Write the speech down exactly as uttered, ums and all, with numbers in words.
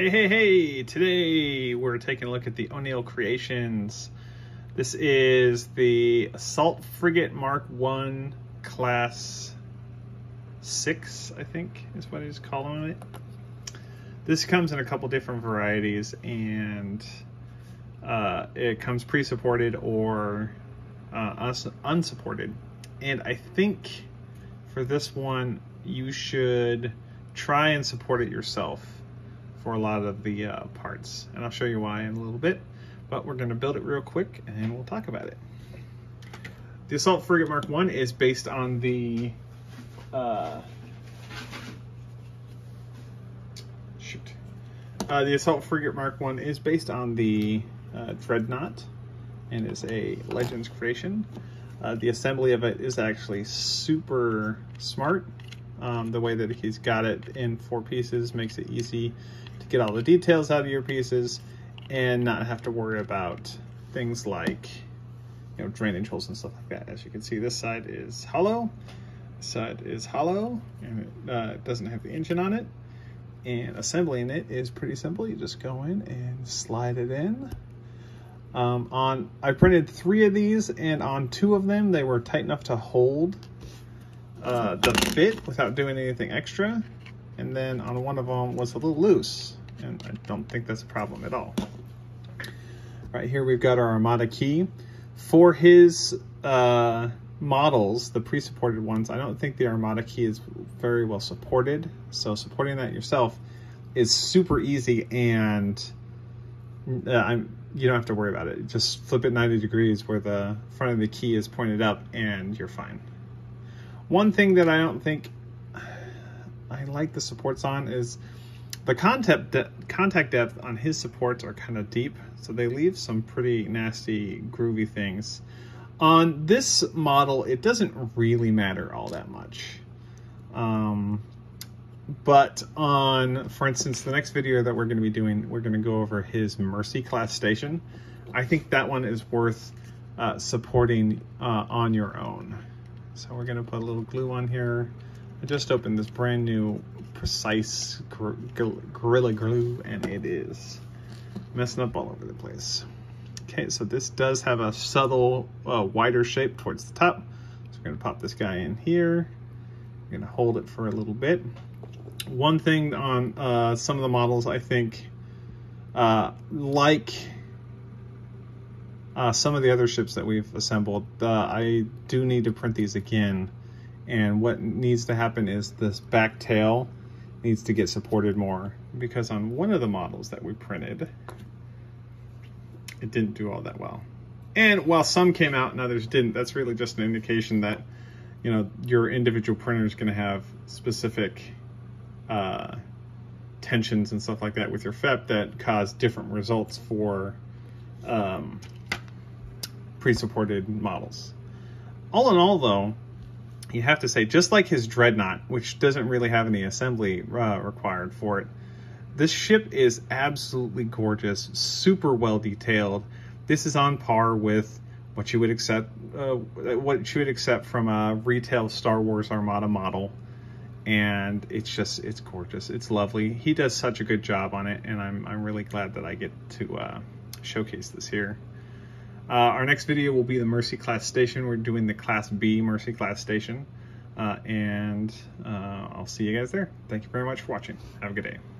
Hey, hey, hey! Today we're taking a look at the O'Neill Creations. This is the Assault Frigate Mark one Class six, I think is what he's calling it. This comes in a couple different varieties, and uh, it comes pre-supported or uh, unsupported. And I think for this one, you should try and support it yourself for a lot of the uh, parts. And I'll show you why in a little bit, but we're gonna build it real quick and we'll talk about it. The Assault Frigate Mark one is based on the, uh, shoot. Uh, the Assault Frigate Mark one is based on the uh, Dreadnought and is a Legends creation. Uh, the assembly of it is actually super smart. Um, the way that he's got it in four pieces makes it easy to get all the details out of your pieces and not have to worry about things like, you know, drainage holes and stuff like that. As you can see, this side is hollow, this side is hollow, and it uh, doesn't have the engine on it. And assembling it is pretty simple. You just go in and slide it in. Um, on I printed three of these, and on two of them, they were tight enough to hold Uh, the fit without doing anything extra, and then on one of them was a little loose, and I don't think that's a problem at all. Right here we've got our Armada key. For his uh, models, the pre-supported ones, I don't think the Armada key is very well supported, so supporting that yourself is super easy, and uh, I'm, you don't have to worry about it. Just flip it ninety degrees where the front of the key is pointed up and you're fine. One thing that I don't think I like the supports on is the contact de contact depth on his supports are kind of deep, so they leave some pretty nasty, groovy things. On this model, it doesn't really matter all that much. Um, but on, for instance, the next video that we're going to be doing, we're going to go over his Mercy Class Station. I think that one is worth uh, supporting uh, on your own. So we're gonna put a little glue on here. I just opened this brand new precise gor Gorilla Glue, and it is messing up all over the place. Okay, so this does have a subtle, uh, wider shape towards the top. So we're gonna pop this guy in here. We're gonna hold it for a little bit. One thing on uh, some of the models, I think, uh, like Uh, some of the other ships that we've assembled, uh, I do need to print these again. And what needs to happen is this back tail needs to get supported more, because on one of the models that we printed, it didn't do all that well. And while some came out and others didn't, that's really just an indication that, you know, your individual printer is going to have specific uh, tensions and stuff like that with your F E P that cause different results for um, pre-supported models. All in all, though, you have to say, just like his Dreadnought, which doesn't really have any assembly uh, required for it, this ship is absolutely gorgeous, super well detailed. This is on par with what you would accept, uh, what you would accept from a retail Star Wars Armada model, and it's just, it's gorgeous, it's lovely. He does such a good job on it, and I'm I'm really glad that I get to uh, showcase this here. Uh, our next video will be the Mercy Class Station. We're doing the Class B Mercy Class Station. Uh, and uh, I'll see you guys there. Thank you very much for watching. Have a good day.